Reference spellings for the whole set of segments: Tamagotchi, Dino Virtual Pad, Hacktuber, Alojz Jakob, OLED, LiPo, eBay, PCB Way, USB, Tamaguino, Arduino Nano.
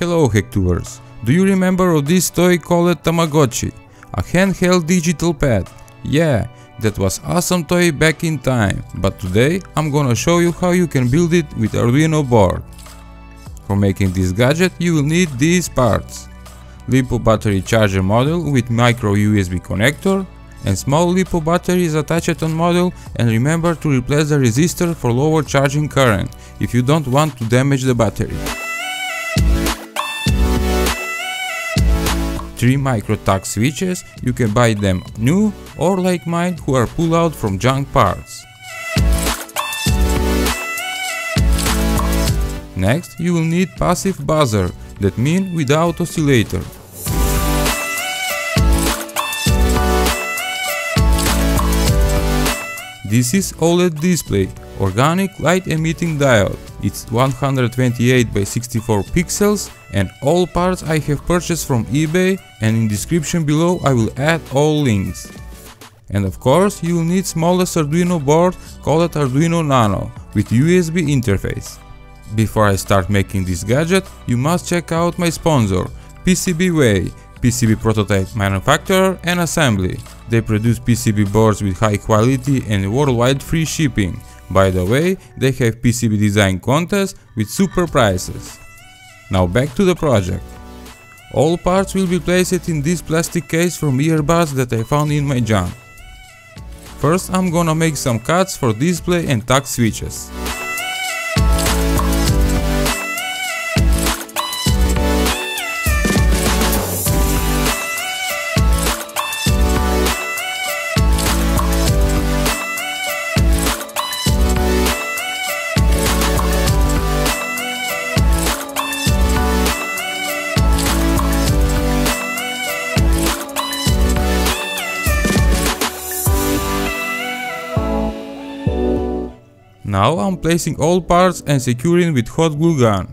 Hello Hacktubers! Do you remember of this toy called Tamagotchi? A handheld digital pad? Yeah, that was awesome toy back in time, but today I'm gonna show you how you can build it with Arduino board. For making this gadget you will need these parts: LiPo battery charger module with micro USB connector, and small LiPo batteries attached on module, and remember to replace the resistor for lower charging current if you don't want to damage the battery. 3 micro tuck switches, you can buy them new or like mine who are pulled out from junk parts. Next you will need passive buzzer, that means without oscillator. This is OLED display, organic light emitting diode. It's 128 by 64 pixels, and all parts I have purchased from eBay, and in description below I will add all links. And of course you will need smallest Arduino board called Arduino Nano with USB interface. Before I start making this gadget, you must check out my sponsor PCB Way. PCB prototype manufacturer and assembly. They produce PCB boards with high quality and worldwide free shipping. By the way, they have PCB design contests with super prizes. Now back to the project. All parts will be placed in this plastic case from earbuds that I found in my junk. First I'm gonna make some cuts for display and tuck switches. Now I'm placing all parts and securing with hot glue gun.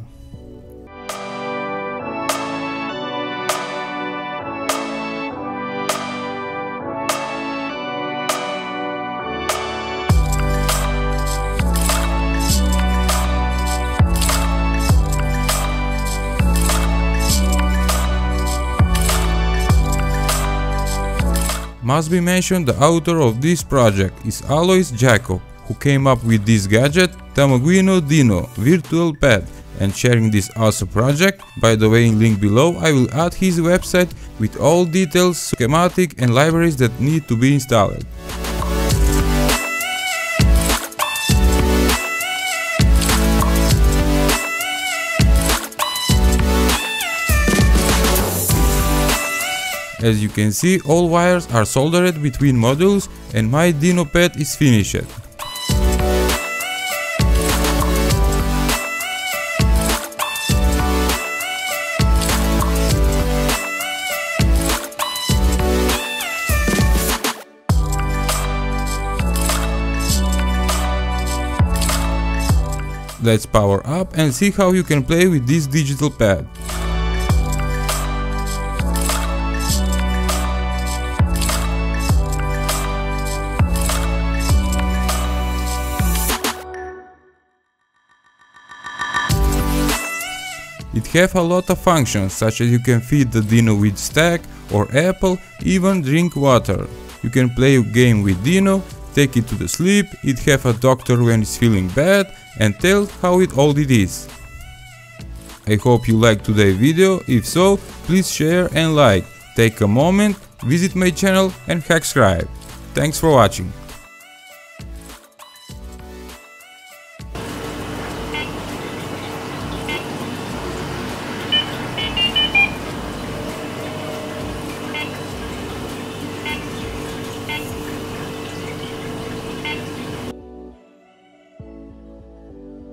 Must be mentioned the author of this project is Alojz Jakob, who came up with this gadget Tamaguino Dino Virtual Pad, and sharing this awesome project. By the way, in link below I will add his website with all details, schematic and libraries that need to be installed. As you can see, all wires are soldered between modules and my Dino Pad is finished. Let's power up and see how you can play with this digital pad. It has a lot of functions, such as you can feed the Dino with stack or apple, even drink water. You can play a game with Dino, take it to the sleep, it have a doctor when it's feeling bad, and tell how it all it is. I hope you liked today's video. If so, please share and like. Take a moment, visit my channel and subscribe. Thanks for watching.